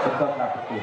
Betullah betul. Hãy subscribe cho kênh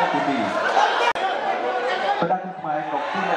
Ghiền Mì Gõ để không bỏ lỡ những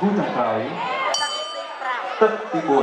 video hấp dẫn. Bong Tun Thieu,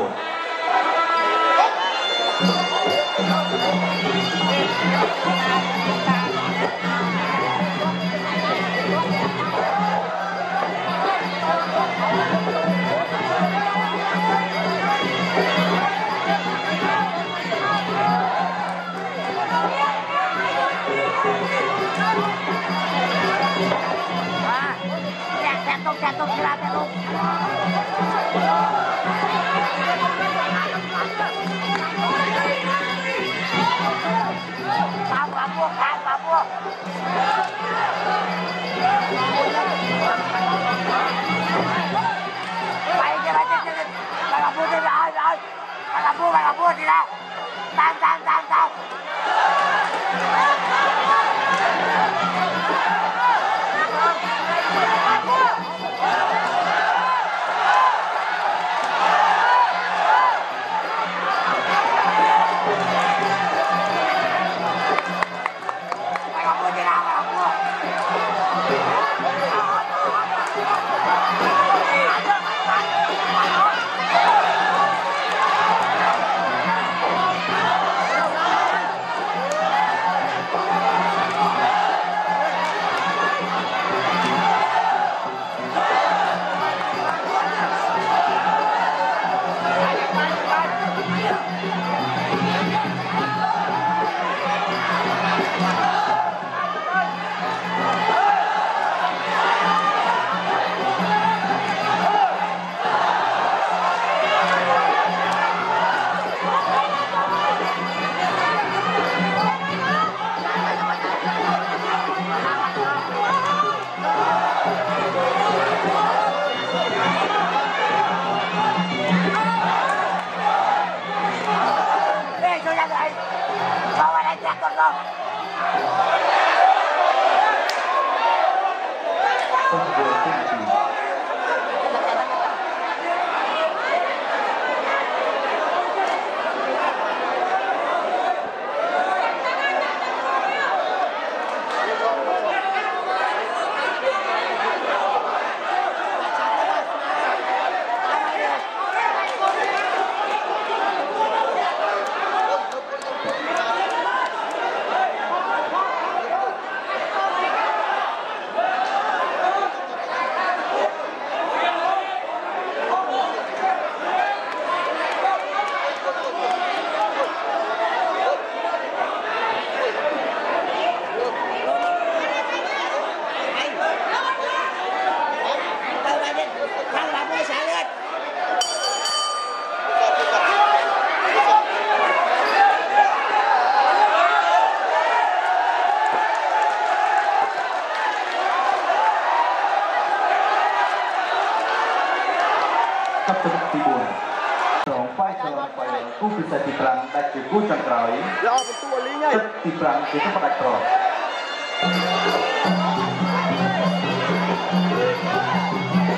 កីឡ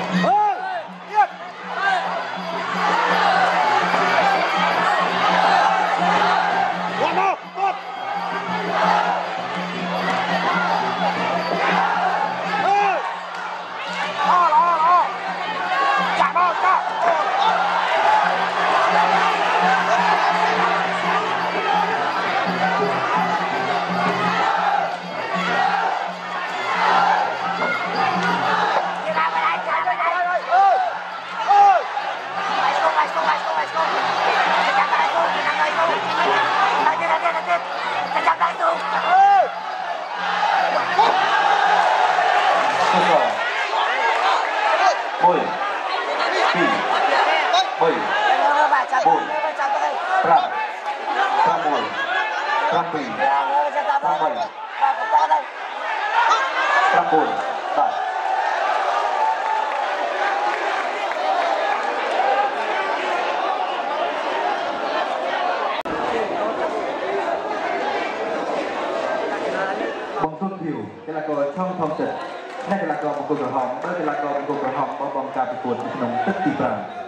ាករឈឹមថងចិត្ត អ្នកកីឡាករមង្គលក្រហម បើកីឡាករមង្គលក្រហម បោះបង់ការប្រកួតក្នុងទឹកទី 5